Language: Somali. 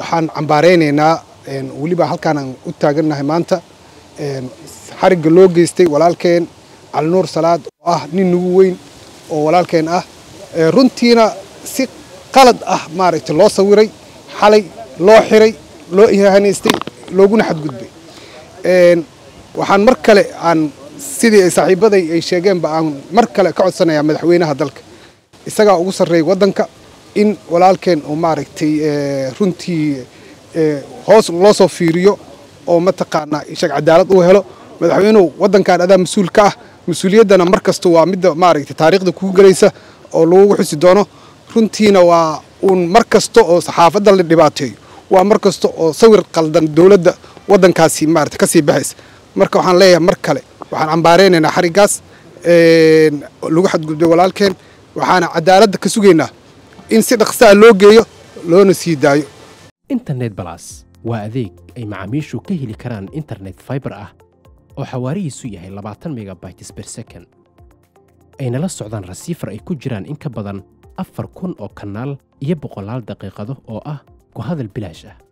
waxaan cambaareynaynaa waliba halkaan aan u taaganahay maanta xarig loo geystay walaalkeen Al Nuur Salaad oo ah nin ugu weyn oo walaalkeen ah runtiina si qalad ah maaragtay loo sawiray xalay loo xiray loo ihaanaystay looguna xadgudbay waxaan mar kale aan sidii saaxiibaday ay sheegeen ba aan mar kale ka codsanayaa madaxweynaha dalka isaga ugu sareeyay wadanka in walaalkeen oo maaragtay runtii hoos loo soo fiiriyo oo ma taqaana in shaq cadaalad uu helo madaxweynuhu wadankan adaa mas'uul ka ah mas'uuliyaddana markasta waa mid maaragtay taariikhda ku galaysa oo lagu xusi doono runtiina waa un markasta oo saxaafadda la dhibaateeyo waa markasta oo sawir qaldan dawladda wadankaasi maaragtay ka sii baxaysa marka waxaan leeyahay mar kale waxaan cambaareynaa xarigaas lagu xadgudbay walaalkeen waxaana cadaalad ka sugeynaa إن سيد أقصى لوجيو لون سيدايو. إنترنت بلاس وأذيك أي معاميشو كيه لكران إنترنت فايبر أو حواري سوية لبعتن ميجا بايتس بير سكن. أين لا السعودان رسيفر أي كجران إنك بدن أفر كون أو كنال يبقى لال دقيقة أو كهذا البلاجة.